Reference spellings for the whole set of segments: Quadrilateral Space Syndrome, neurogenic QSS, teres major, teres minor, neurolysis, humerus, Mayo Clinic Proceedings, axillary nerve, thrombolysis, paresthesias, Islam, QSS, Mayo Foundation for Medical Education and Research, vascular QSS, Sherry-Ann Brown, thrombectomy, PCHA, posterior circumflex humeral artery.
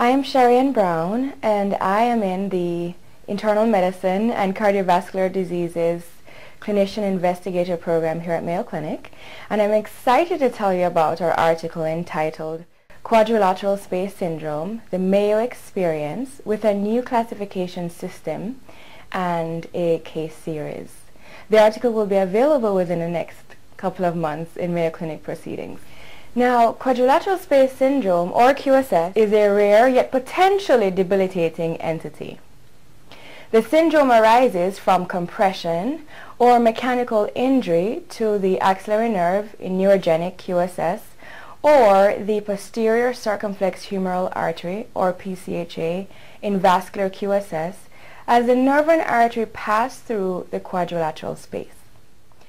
I am Sherry-Ann Brown, and I am in the Internal Medicine and Cardiovascular Diseases Clinician Investigator Program here at Mayo Clinic, and I'm excited to tell you about our article entitled Quadrilateral Space Syndrome, the Mayo Experience with a New Classification System and a Case Series. The article will be available within the next couple of months in Mayo Clinic Proceedings. Now, Quadrilateral Space Syndrome, or QSS, is a rare yet potentially debilitating entity. The syndrome arises from compression or mechanical injury to the axillary nerve in neurogenic QSS or the posterior circumflex humeral artery, or PCHA, in vascular QSS as the nerve and artery pass through the quadrilateral space.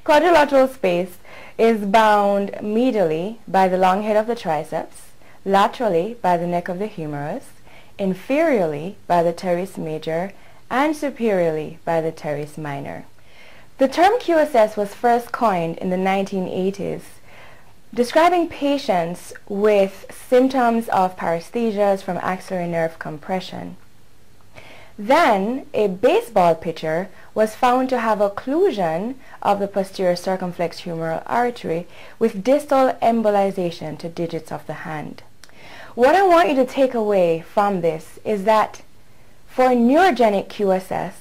Quadrilateral space is bound medially by the long head of the triceps, laterally by the neck of the humerus, inferiorly by the teres major, and superiorly by the teres minor. The term QSS was first coined in the 1980s, describing patients with symptoms of paresthesias from axillary nerve compression. Then, a baseball pitcher was found to have occlusion of the posterior circumflex humeral artery with distal embolization to digits of the hand. What I want you to take away from this is that for neurogenic QSS,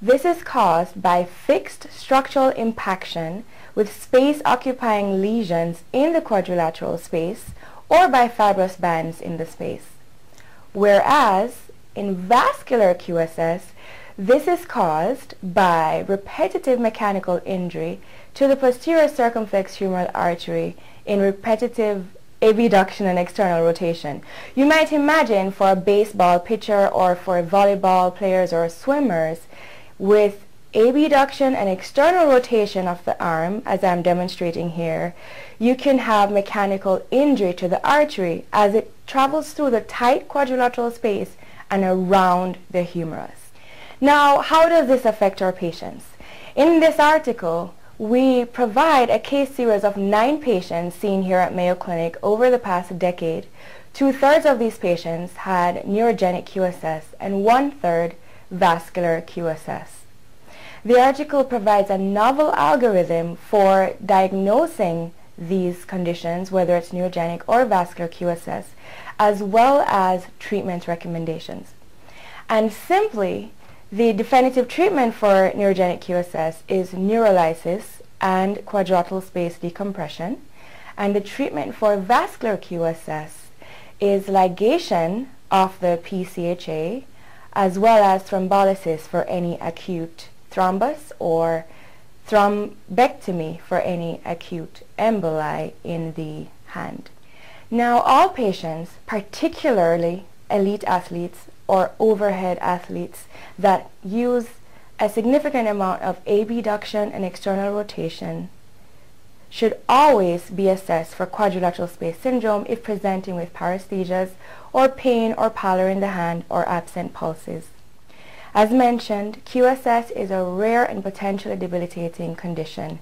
this is caused by fixed structural impaction with space-occupying lesions in the quadrilateral space or by fibrous bands in the space, whereas in vascular QSS, this is caused by repetitive mechanical injury to the posterior circumflex humeral artery in repetitive abduction and external rotation. You might imagine for a baseball pitcher or for volleyball players or swimmers, with abduction and external rotation of the arm, as I'm demonstrating here, you can have mechanical injury to the artery as it travels through the tight quadrilateral space and around the humerus. Now, how does this affect our patients? In this article, we provide a case series of 9 patients seen here at Mayo Clinic over the past decade. 2/3 of these patients had neurogenic QSS and 1/3 vascular QSS. The article provides a novel algorithm for diagnosing these conditions, whether it's neurogenic or vascular QSS, as well as treatment recommendations. And simply, the definitive treatment for neurogenic QSS is neurolysis and quadrilateral space decompression, and the treatment for vascular QSS is ligation of the PCHA as well as thrombolysis for any acute thrombus or thrombectomy for any acute emboli in the hand. Now, all patients, particularly elite athletes or overhead athletes that use a significant amount of abduction and external rotation, should always be assessed for quadrilateral space syndrome if presenting with paresthesias or pain or pallor in the hand or absent pulses. As mentioned, QSS is a rare and potentially debilitating condition,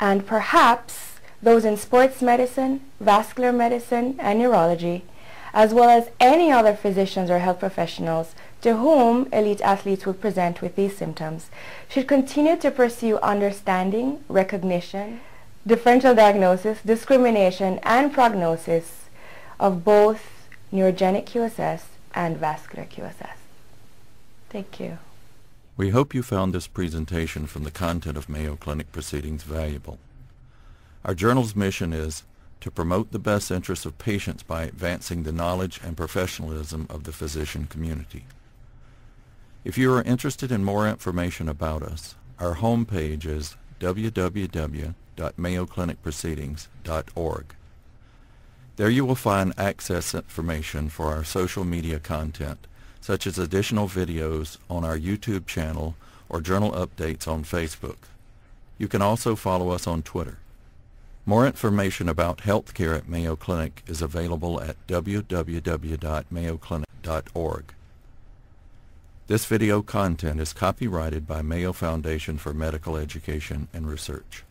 and perhaps those in sports medicine, vascular medicine, and neurology, as well as any other physicians or health professionals to whom elite athletes would present with these symptoms, should continue to pursue understanding, recognition, differential diagnosis, discrimination, and prognosis of both neurogenic QSS and vascular QSS. Thank you. We hope you found this presentation from the content of Mayo Clinic Proceedings valuable. Our journal's mission is to promote the best interests of patients by advancing the knowledge and professionalism of the physician community. If you are interested in more information about us, our homepage is www.mayoclinicproceedings.org. There you will find access information for our social media content, such as additional videos on our YouTube channel or journal updates on Facebook. You can also follow us on Twitter. More information about healthcare at Mayo Clinic is available at www.mayoclinic.org. This video content is copyrighted by Mayo Foundation for Medical Education and Research.